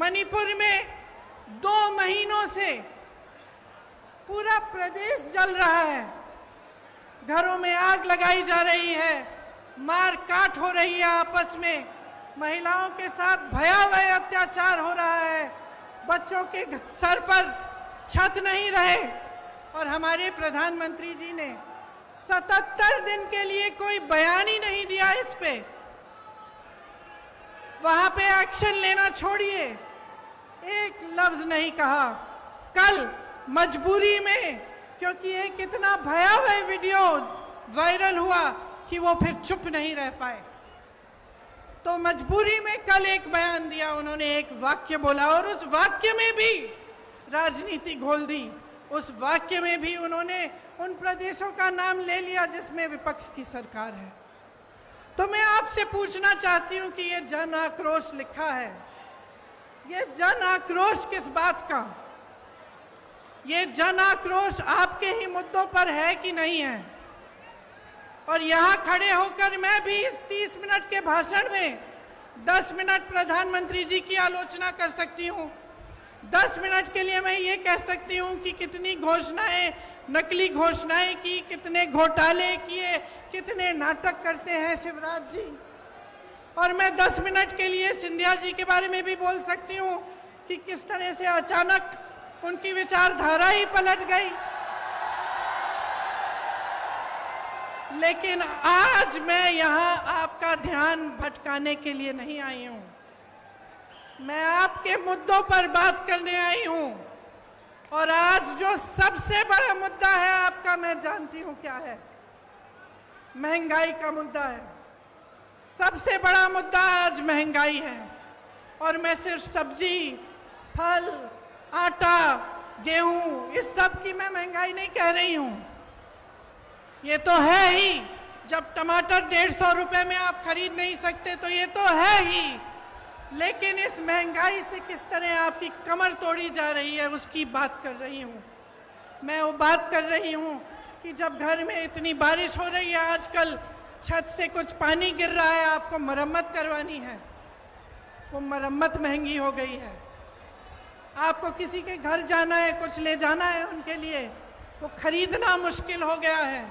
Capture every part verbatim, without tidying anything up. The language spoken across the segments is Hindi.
मणिपुर में दो महीनों से पूरा प्रदेश जल रहा है, घरों में आग लगाई जा रही है, मार काट हो रही है, आपस में महिलाओं के साथ भयावह अत्याचार हो रहा है, बच्चों के सर पर छत नहीं रहे। और हमारे प्रधानमंत्री जी ने सतहत्तर दिन के लिए कोई बयान ही नहीं दिया इस पे। वहां पे एक्शन लेना छोड़िए, एक लफ्ज नहीं कहा। कल मजबूरी में, क्योंकि ये कितना भयावह वीडियो वायरल हुआ कि वो फिर चुप नहीं रह पाए, तो मजबूरी में कल एक बयान दिया उन्होंने, एक वाक्य बोला, और उस वाक्य में भी राजनीति घोल दी। उस वाक्य में भी उन्होंने उन प्रदेशों का नाम ले लिया जिसमें विपक्ष की सरकार है। तो मैं आपसे पूछना चाहती हूं कि ये जन आक्रोश लिखा है, ये जन आक्रोश किस बात का? ये जन आक्रोश आपके ही मुद्दों पर है कि नहीं है? और यहाँ खड़े होकर मैं भी इस तीस मिनट के भाषण में दस मिनट प्रधानमंत्री जी की आलोचना कर सकती हूँ, दस मिनट के लिए मैं ये कह सकती हूँ कि कितनी घोषणाएं, नकली घोषणाएं की, कितने घोटाले किए, कितने नाटक करते हैं शिवराज जी। और मैं दस मिनट के लिए सिंधिया जी के बारे में भी बोल सकती हूँ कि किस तरह से अचानक उनकी विचारधारा ही पलट गई। लेकिन आज मैं यहाँ आपका ध्यान भटकाने के लिए नहीं आई हूँ, मैं आपके मुद्दों पर बात करने आई हूँ। और आज जो सबसे बड़ा मुद्दा है आपका, मैं जानती हूँ क्या है, महंगाई का मुद्दा है। सबसे बड़ा मुद्दा आज महंगाई है। और मैं सिर्फ सब्जी, फल, आटा, गेहूँ, इस सब की मैं महंगाई नहीं कह रही हूँ, ये तो है ही। जब टमाटर डेढ़ सौ रुपये में आप खरीद नहीं सकते तो ये तो है ही, लेकिन इस महंगाई से किस तरह आपकी कमर तोड़ी जा रही है उसकी बात कर रही हूँ मैं। वो बात कर रही हूँ कि जब घर में इतनी बारिश हो रही है, आजकल छत से कुछ पानी गिर रहा है, आपको मरम्मत करवानी है, वो मरम्मत महंगी हो गई है। आपको किसी के घर जाना है, कुछ ले जाना है उनके लिए, वो खरीदना मुश्किल हो गया है।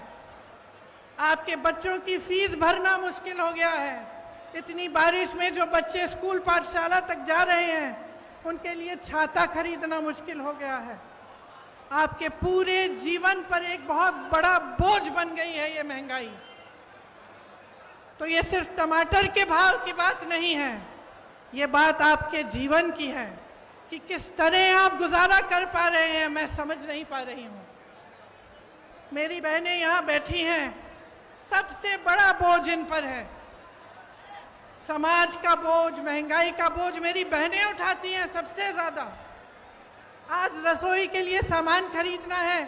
आपके बच्चों की फीस भरना मुश्किल हो गया है। इतनी बारिश में जो बच्चे स्कूल, पाठशाला तक जा रहे हैं, उनके लिए छाता खरीदना मुश्किल हो गया है। आपके पूरे जीवन पर एक बहुत बड़ा बोझ बन गई है ये महंगाई। तो ये सिर्फ टमाटर के भाव की बात नहीं है, ये बात आपके जीवन की है कि किस तरह आप गुजारा कर पा रहे हैं, मैं समझ नहीं पा रही हूँ। मेरी बहनें यहाँ बैठी हैं, सबसे बड़ा बोझ इन पर है, समाज का बोझ, महंगाई का बोझ मेरी बहनें उठाती हैं सबसे ज़्यादा। आज रसोई के लिए सामान खरीदना है,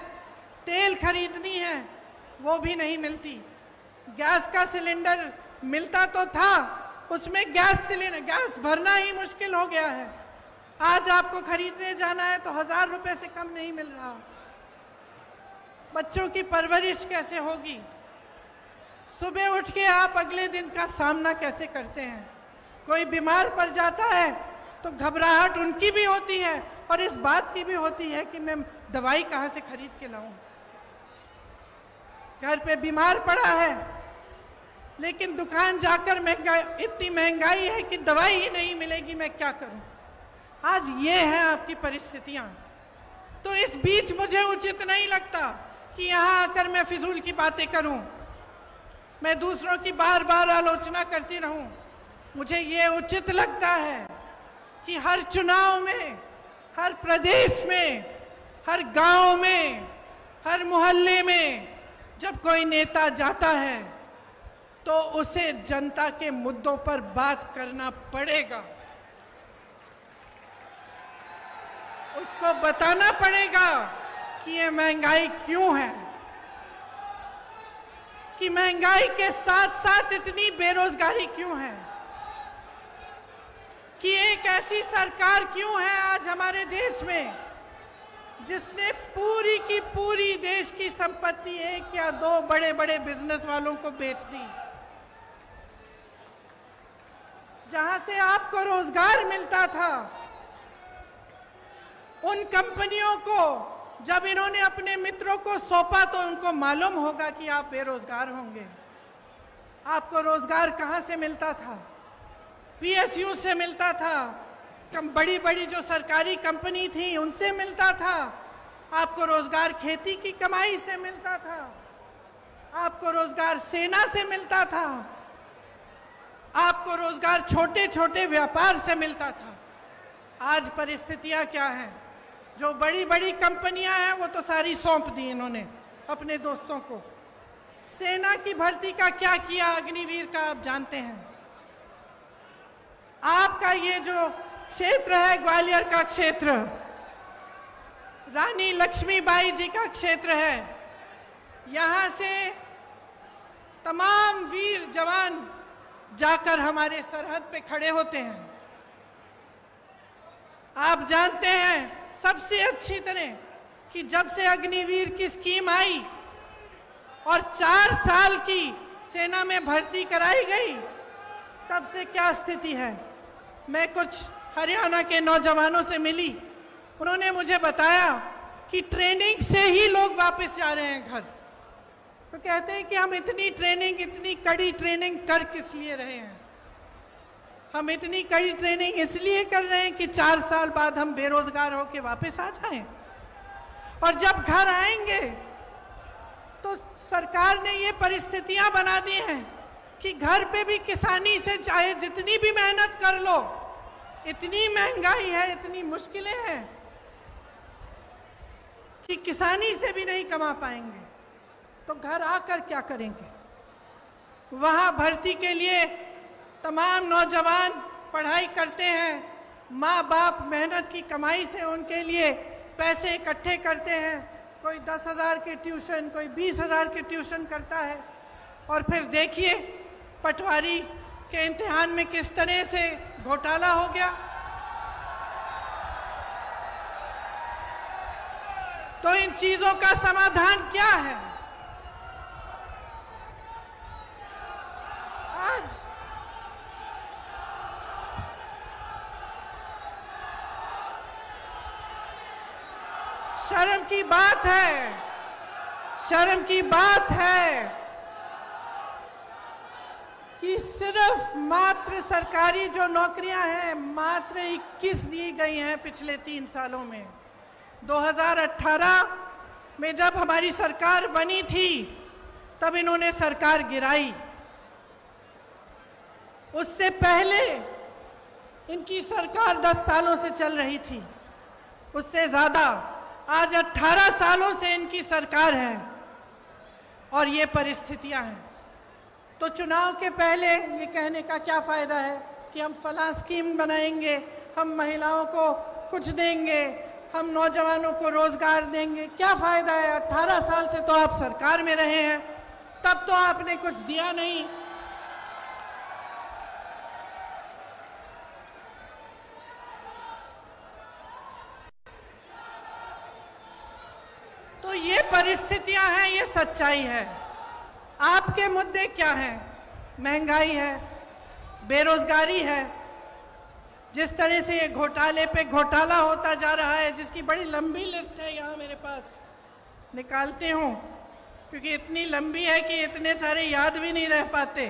तेल खरीदनी है, वो भी नहीं मिलती। गैस का सिलेंडर मिलता तो था, उसमें गैस सिलेंडर गैस भरना ही मुश्किल हो गया है। आज आपको खरीदने जाना है तो हज़ार रुपये से कम नहीं मिल रहा। बच्चों की परवरिश कैसे होगी? सुबह उठ के आप अगले दिन का सामना कैसे करते हैं? कोई बीमार पड़ जाता है तो घबराहट उनकी भी होती है और इस बात की भी होती है कि मैं दवाई कहाँ से खरीद के लाऊं। घर पे बीमार पड़ा है लेकिन दुकान जाकर महंगाई, इतनी महंगाई है कि दवाई ही नहीं मिलेगी, मैं क्या करूं? आज ये है आपकी परिस्थितियां। तो इस बीच मुझे उचित नहीं लगता कि यहाँ आकर मैं फिजूल की बातें करूँ, मैं दूसरों की बार बार आलोचना करती रहूं। मुझे ये उचित लगता है कि हर चुनाव में, हर प्रदेश में, हर गांव में, हर मोहल्ले में जब कोई नेता जाता है तो उसे जनता के मुद्दों पर बात करना पड़ेगा, उसको बताना पड़ेगा कि ये महंगाई क्यों है, कि महंगाई के साथ साथ इतनी बेरोजगारी क्यों है, कि एक ऐसी सरकार क्यों है आज हमारे देश में जिसने पूरी की पूरी देश की संपत्ति एक या दो बड़े बड़े बिजनेस वालों को बेच दी। जहां से आपको रोजगार मिलता था, उन कंपनियों को जब इन्होंने अपने मित्रों को सौंपा तो उनको मालूम होगा कि आप बेरोजगार होंगे। आपको रोजगार कहाँ से मिलता था? पीएसयू से मिलता था, कम बड़ी बड़ी जो सरकारी कंपनी थी उनसे मिलता था। आपको रोजगार खेती की कमाई से मिलता था, आपको रोजगार सेना से मिलता था, आपको रोजगार छोटे छोटे व्यापार से मिलता था। आज परिस्थितियां क्या हैं? जो बड़ी बड़ी कंपनियां हैं वो तो सारी सौंप दी इन्होंने अपने दोस्तों को। सेना की भर्ती का क्या किया अग्निवीर का, आप जानते हैं। आपका ये जो क्षेत्र है ग्वालियर का क्षेत्र, रानी लक्ष्मी बाई जी का क्षेत्र है, यहाँ से तमाम वीर जवान जाकर हमारे सरहद पे खड़े होते हैं। आप जानते हैं सबसे अच्छी तरह कि जब से अग्निवीर की स्कीम आई और चार साल की सेना में भर्ती कराई गई, तब से क्या स्थिति है। मैं कुछ हरियाणा के नौजवानों से मिली, उन्होंने मुझे बताया कि ट्रेनिंग से ही लोग वापस जा रहे हैं घर। तो कहते हैं कि हम इतनी ट्रेनिंग, इतनी कड़ी ट्रेनिंग कर किस लिए रहे हैं? हम इतनी कड़ी ट्रेनिंग इसलिए कर रहे हैं कि चार साल बाद हम बेरोजगार होके वापस आ जाएं, और जब घर आएंगे तो सरकार ने ये परिस्थितियां बना दी हैं कि घर पे भी किसानी से चाहे जितनी भी मेहनत कर लो, इतनी महंगाई है, इतनी मुश्किलें हैं कि किसानी से भी नहीं कमा पाएंगे। तो घर आकर क्या करेंगे? वहाँ भर्ती के लिए तमाम नौजवान पढ़ाई करते हैं, माँ बाप मेहनत की कमाई से उनके लिए पैसे इकट्ठे करते हैं। कोई दस हज़ार के ट्यूशन, कोई बीस हज़ार के ट्यूशन करता है, और फिर देखिए पटवारी के इम्तिहान में किस तरह से घोटाला हो गया। तो इन चीज़ों का समाधान क्या है? आज शर्म की बात है, शर्म की बात है कि सिर्फ मात्र सरकारी जो नौकरियां हैं मात्र इक्कीस दी गई हैं पिछले तीन सालों में। दो हज़ार अठारह में जब हमारी सरकार बनी थी तब इन्होंने सरकार गिराई। उससे पहले इनकी सरकार दस सालों से चल रही थी, उससे ज़्यादा। आज अट्ठारह सालों से इनकी सरकार है और ये परिस्थितियां हैं। तो चुनाव के पहले ये कहने का क्या फ़ायदा है कि हम फलां स्कीम बनाएंगे, हम महिलाओं को कुछ देंगे, हम नौजवानों को रोज़गार देंगे, क्या फ़ायदा है? अट्ठारह साल से तो आप सरकार में रहे हैं, तब तो आपने कुछ दिया नहीं। ये परिस्थितियां हैं, ये सच्चाई है। आपके मुद्दे क्या हैं? महंगाई है, बेरोजगारी है, जिस तरह से ये घोटाले पे घोटाला होता जा रहा है, जिसकी बड़ी लंबी लिस्ट है, यहाँ मेरे पास निकालती हूँ क्योंकि इतनी लंबी है कि इतने सारे याद भी नहीं रह पाते।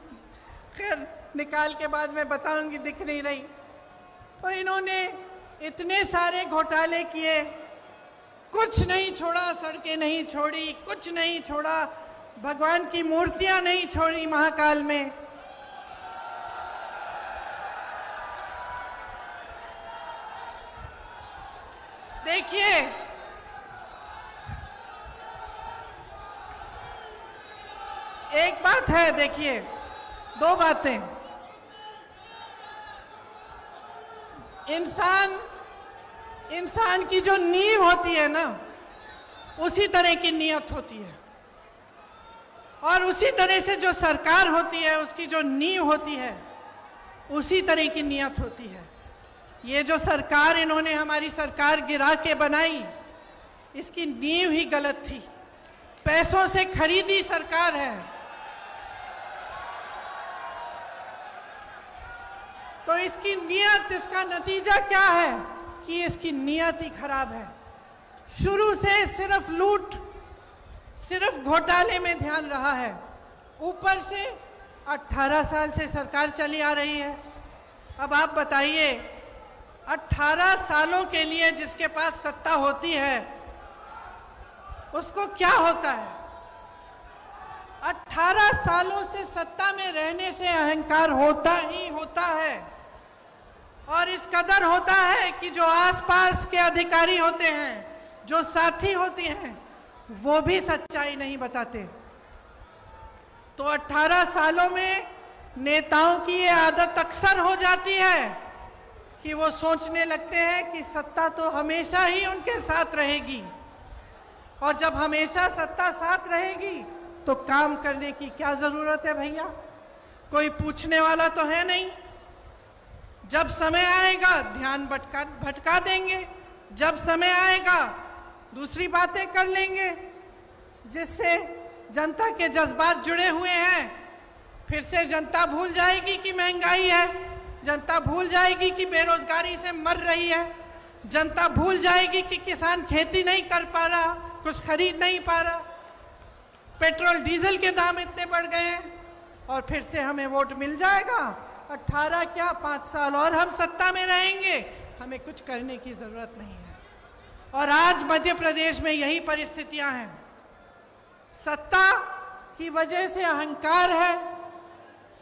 खैर निकाल के बाद मैं बताऊँगी, दिख नहीं रही। तो इन्होंने इतने सारे घोटाले किए, कुछ नहीं छोड़ा, सड़कें नहीं छोड़ी, कुछ नहीं छोड़ा, भगवान की मूर्तियां नहीं छोड़ी महाकाल में। देखिए एक बात है, देखिए दो बातें। इंसान इंसान की जो नींव होती है ना, उसी तरह की नीयत होती है, और उसी तरह से जो सरकार होती है उसकी जो नींव होती है उसी तरह की नीयत होती है। ये जो सरकार इन्होंने हमारी सरकार गिरा के बनाई, इसकी नींव ही गलत थी। पैसों से खरीदी सरकार है। तो इसकी नीयत, इसका नतीजा क्या है? कि इसकी नीयत ही खराब है। शुरू से सिर्फ लूट, सिर्फ घोटाले में ध्यान रहा है। ऊपर से अठारह साल से सरकार चली आ रही है। अब आप बताइए, अठारह सालों के लिए जिसके पास सत्ता होती है उसको क्या होता है? अठारह सालों से सत्ता में रहने से अहंकार होता ही होता है, और इस कदर होता है कि जो आसपास के अधिकारी होते हैं, जो साथी होते हैं, वो भी सच्चाई नहीं बताते। तो अठारह सालों में नेताओं की ये आदत अक्सर हो जाती है कि वो सोचने लगते हैं कि सत्ता तो हमेशा ही उनके साथ रहेगी, और जब हमेशा सत्ता साथ रहेगी तो काम करने की क्या ज़रूरत है भैया? कोई पूछने वाला तो है नहीं। जब समय आएगा ध्यान भटका भटका देंगे, जब समय आएगा दूसरी बातें कर लेंगे जिससे जनता के जज्बात जुड़े हुए हैं। फिर से जनता भूल जाएगी कि महंगाई है, जनता भूल जाएगी कि बेरोजगारी से मर रही है, जनता भूल जाएगी कि किसान खेती नहीं कर पा रहा, कुछ खरीद नहीं पा रहा, पेट्रोल डीजल के दाम इतने बढ़ गए हैं, और फिर से हमें वोट मिल जाएगा। अट्ठारह क्या पाँच साल और हम सत्ता में रहेंगे, हमें कुछ करने की ज़रूरत नहीं है। और आज मध्य प्रदेश में यही परिस्थितियां हैं। सत्ता की वजह से अहंकार है,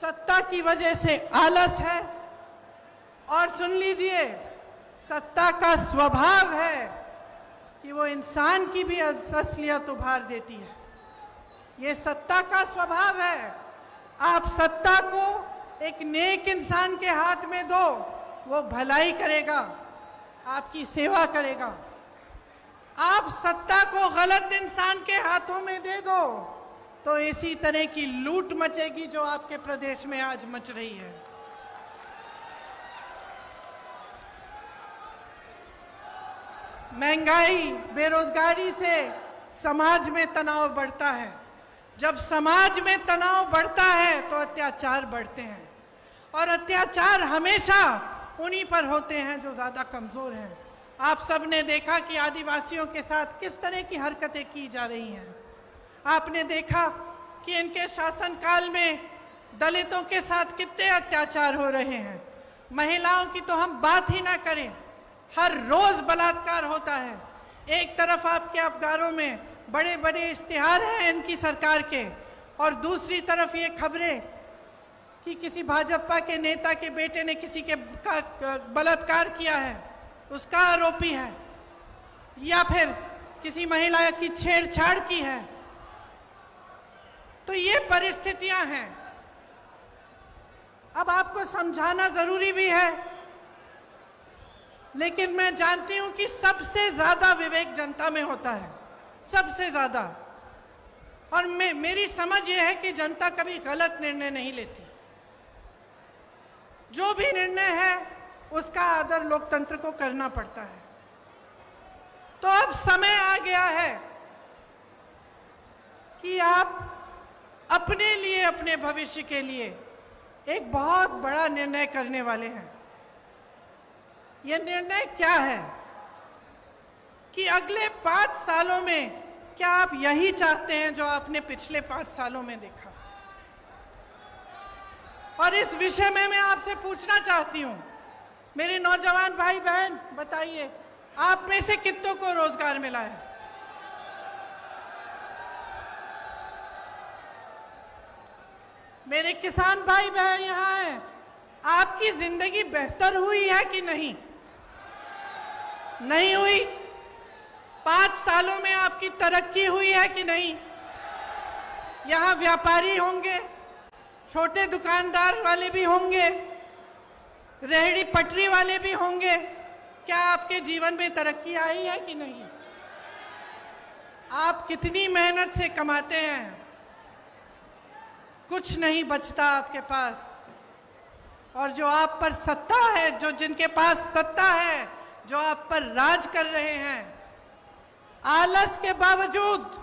सत्ता की वजह से आलस है, और सुन लीजिए, सत्ता का स्वभाव है कि वो इंसान की भी असलियत उभार देती है। ये सत्ता का स्वभाव है। आप सत्ता को एक नेक इंसान के हाथ में दो, वो भलाई करेगा, आपकी सेवा करेगा। आप सत्ता को गलत इंसान के हाथों में दे दो तो इसी तरह की लूट मचेगी जो आपके प्रदेश में आज मच रही है। महंगाई, बेरोजगारी से समाज में तनाव बढ़ता है। जब समाज में तनाव बढ़ता है तो अत्याचार बढ़ते हैं, और अत्याचार हमेशा उन्हीं पर होते हैं जो ज़्यादा कमज़ोर हैं। आप सब ने देखा कि आदिवासियों के साथ किस तरह की हरकतें की जा रही हैं। आपने देखा कि इनके शासनकाल में दलितों के साथ कितने अत्याचार हो रहे हैं। महिलाओं की तो हम बात ही ना करें, हर रोज़ बलात्कार होता है। एक तरफ आपके अखबारों में बड़े बड़े इश्तिहार हैं इनकी सरकार के, और दूसरी तरफ ये खबरें कि किसी भाजपा के नेता के बेटे ने किसी के का बलात्कार किया है, उसका आरोपी है, या फिर किसी महिला की छेड़छाड़ की है। तो ये परिस्थितियां हैं। अब आपको समझाना ज़रूरी भी है, लेकिन मैं जानती हूँ कि सबसे ज़्यादा विवेक जनता में होता है, सबसे ज़्यादा। और मे, मेरी समझ ये है कि जनता कभी गलत निर्णय नहीं लेती। जो भी निर्णय है उसका आदर लोकतंत्र को करना पड़ता है। तो अब समय आ गया है कि आप अपने लिए, अपने भविष्य के लिए एक बहुत बड़ा निर्णय करने वाले हैं। ये निर्णय क्या है कि अगले पाँच सालों में क्या आप यही चाहते हैं जो आपने पिछले पाँच सालों में देखा? और इस विषय में मैं आपसे पूछना चाहती हूँ, मेरे नौजवान भाई बहन, बताइए आप में से कितनों को रोजगार मिला है? मेरे किसान भाई बहन यहाँ हैं, आपकी जिंदगी बेहतर हुई है कि नहीं? नहीं हुई। पाँच सालों में आपकी तरक्की हुई है कि नहीं? यहाँ व्यापारी होंगे, छोटे दुकानदार वाले भी होंगे, रेहड़ी पटरी वाले भी होंगे। क्या आपके जीवन में तरक्की आई है कि नहीं? आप कितनी मेहनत से कमाते हैं? कुछ नहीं बचता आपके पास। और जो आप पर सत्ता है, जो जिनके पास सत्ता है, जो आप पर राज कर रहे हैं, आलस के बावजूद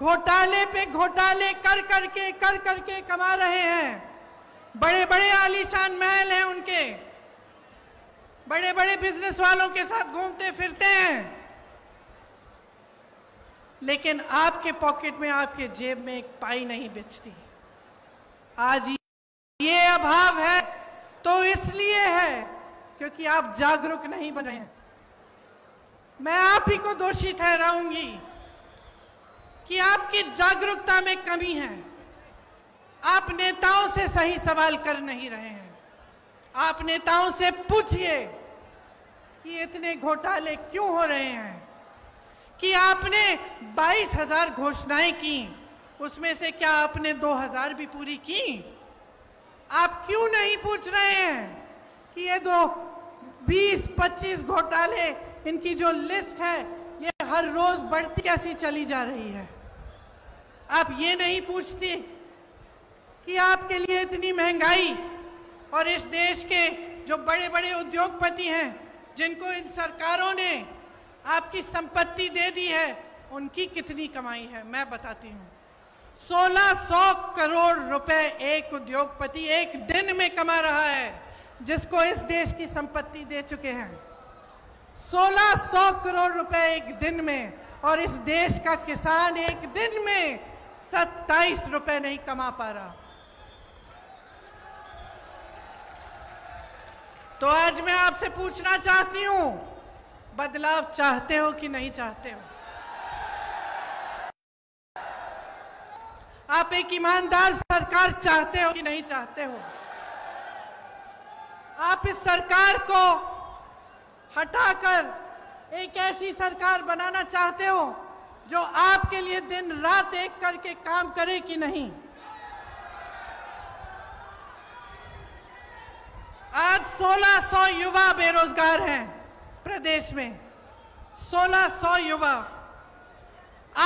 घोटाले पे घोटाले कर करके कर करके कमा रहे हैं। बड़े बड़े आलीशान महल हैं उनके, बड़े बड़े बिजनेस वालों के साथ घूमते फिरते हैं, लेकिन आपके पॉकेट में, आपके जेब में एक पाई नहीं बचती। आज ये अभाव है तो इसलिए है क्योंकि आप जागरूक नहीं बने हैं। मैं आप ही को दोषी ठहराऊंगी कि आपकी जागरूकता में कमी है। आप नेताओं से सही सवाल कर नहीं रहे हैं। आप नेताओं से पूछिए कि इतने घोटाले क्यों हो रहे हैं, कि आपने बाईस हज़ार घोषणाएं की, उसमें से क्या आपने दो हज़ार भी पूरी की? आप क्यों नहीं पूछ रहे हैं कि ये दो बीस पच्चीस घोटाले, इनकी जो लिस्ट है, ये हर रोज बढ़ती कैसी चली जा रही है? आप ये नहीं पूछती कि आपके लिए इतनी महंगाई और इस देश के जो बड़े बड़े उद्योगपति हैं, जिनको इन सरकारों ने आपकी संपत्ति दे दी है, उनकी कितनी कमाई है? मैं बताती हूँ, सोलह सौ करोड़ रुपए एक उद्योगपति एक दिन में कमा रहा है, जिसको इस देश की संपत्ति दे चुके हैं। सोलह सौ करोड़ रुपए एक दिन में, और इस देश का किसान एक दिन में सत्ताईस रुपए नहीं कमा पा रहा। तो आज मैं आपसे पूछना चाहती हूं, बदलाव चाहते हो कि नहीं चाहते हो? आप एक ईमानदार सरकार चाहते हो कि नहीं चाहते हो? आप इस सरकार को हटाकर एक ऐसी सरकार बनाना चाहते हो जो आपके लिए दिन रात एक करके काम करे कि नहीं? आज सोलह सौ युवा बेरोजगार हैं प्रदेश में। सोलह सौ युवा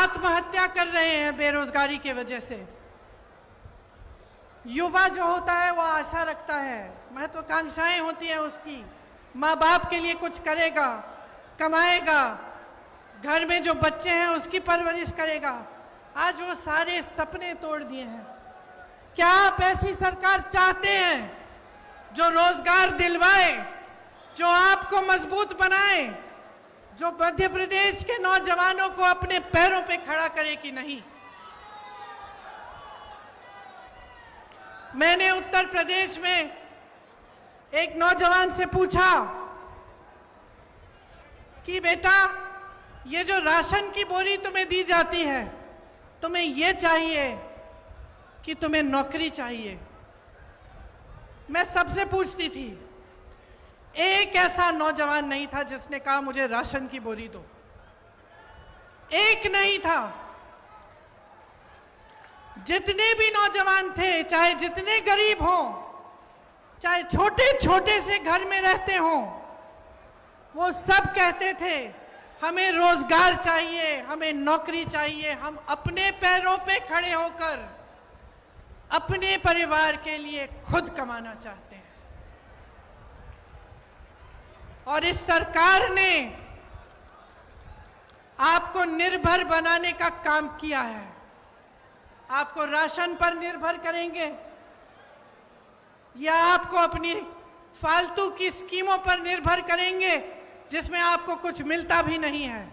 आत्महत्या कर रहे हैं बेरोजगारी की वजह से। युवा जो होता है वो आशा रखता है, महत्वाकांक्षाएं होती हैं उसकी, माँ बाप के लिए कुछ करेगा, कमाएगा, घर में जो बच्चे हैं उसकी परवरिश करेगा। आज वो सारे सपने तोड़ दिए हैं। क्या आप ऐसी सरकार चाहते हैं जो रोजगार दिलवाए, जो आपको मजबूत बनाए, जो मध्य प्रदेश के नौजवानों को अपने पैरों पे खड़ा करे कि नहीं? मैंने उत्तर प्रदेश में एक नौजवान से पूछा कि बेटा, ये जो राशन की बोरी तुम्हें दी जाती है, तुम्हें ये चाहिए कि तुम्हें नौकरी चाहिए? मैं सबसे पूछती थी, एक ऐसा नौजवान नहीं था जिसने कहा मुझे राशन की बोरी दो। एक नहीं था। जितने भी नौजवान थे, चाहे जितने गरीब हों, चाहे छोटे छोटे से घर में रहते हों, वो सब कहते थे हमें रोजगार चाहिए, हमें नौकरी चाहिए, हम अपने पैरों पे खड़े होकर अपने परिवार के लिए खुद कमाना चाहते हैं। और इस सरकार ने आपको निर्भर बनाने का काम किया है। आपको राशन पर निर्भर करेंगे या आपको अपनी फालतू की स्कीमों पर निर्भर करेंगे जिसमें आपको कुछ मिलता भी नहीं है,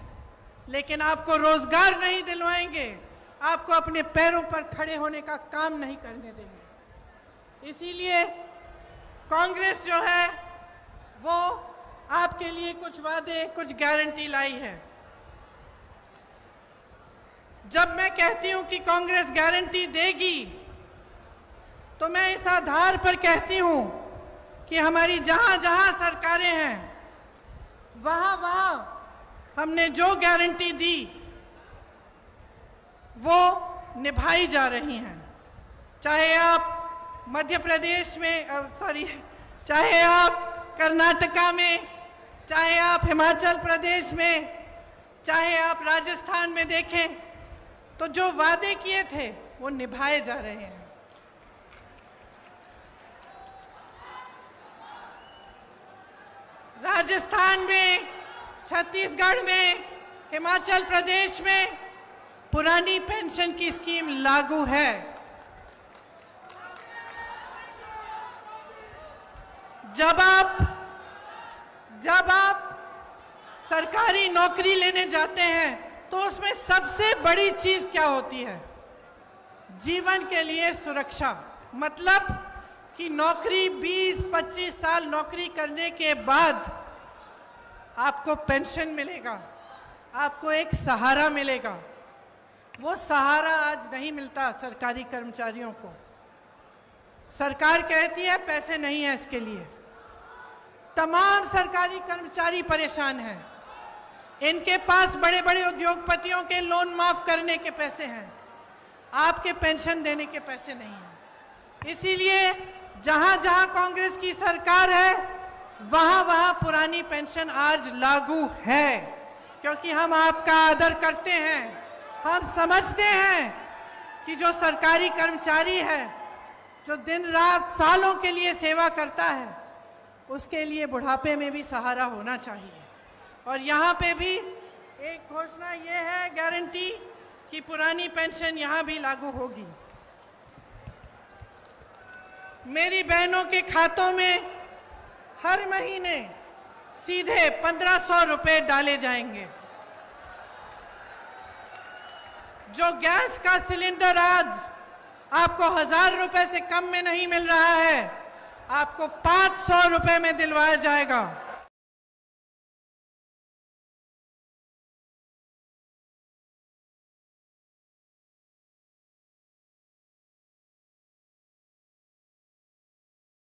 लेकिन आपको रोजगार नहीं दिलवाएंगे, आपको अपने पैरों पर खड़े होने का काम नहीं करने देंगे। इसीलिए कांग्रेस जो है वो आपके लिए कुछ वादे, कुछ गारंटी लाई है। जब मैं कहती हूँ कि कांग्रेस गारंटी देगी, तो मैं इस आधार पर कहती हूँ कि हमारी जहाँ जहाँ सरकारें हैं, वहाँ वहाँ हमने जो गारंटी दी वो निभाई जा रही हैं। चाहे आप मध्य प्रदेश में, सॉरी, चाहे आप कर्नाटका में, चाहे आप हिमाचल प्रदेश में, चाहे आप राजस्थान में देखें, तो जो वादे किए थे वो निभाए जा रहे हैं। राजस्थान में, छत्तीसगढ़ में, हिमाचल प्रदेश में पुरानी पेंशन की स्कीम लागू है। जब आप जब आप सरकारी नौकरी लेने जाते हैं तो उसमें सबसे बड़ी चीज क्या होती है? जीवन के लिए सुरक्षा। मतलब कि नौकरी बीस पच्चीस साल नौकरी करने के बाद आपको पेंशन मिलेगा, आपको एक सहारा मिलेगा। वो सहारा आज नहीं मिलता सरकारी कर्मचारियों को। सरकार कहती है पैसे नहीं है इसके लिए। तमाम सरकारी कर्मचारी परेशान हैं। इनके पास बड़े बड़े उद्योगपतियों के लोन माफ करने के पैसे हैं, आपके पेंशन देने के पैसे नहीं हैं। इसीलिए जहाँ जहाँ कांग्रेस की सरकार है वहाँ वहाँ पुरानी पेंशन आज लागू है, क्योंकि हम आपका आदर करते हैं। हम समझते हैं कि जो सरकारी कर्मचारी है, जो दिन रात सालों के लिए सेवा करता है, उसके लिए बुढ़ापे में भी सहारा होना चाहिए। और यहाँ पे भी एक घोषणा ये है, गारंटी, कि पुरानी पेंशन यहाँ भी लागू होगी। मेरी बहनों के खातों में हर महीने सीधे पंद्रह सौ रुपये डाले जाएंगे। जो गैस का सिलेंडर आज आपको हजार रुपए से कम में नहीं मिल रहा है, आपको पाँच सौ रुपए में दिलवाया जाएगा।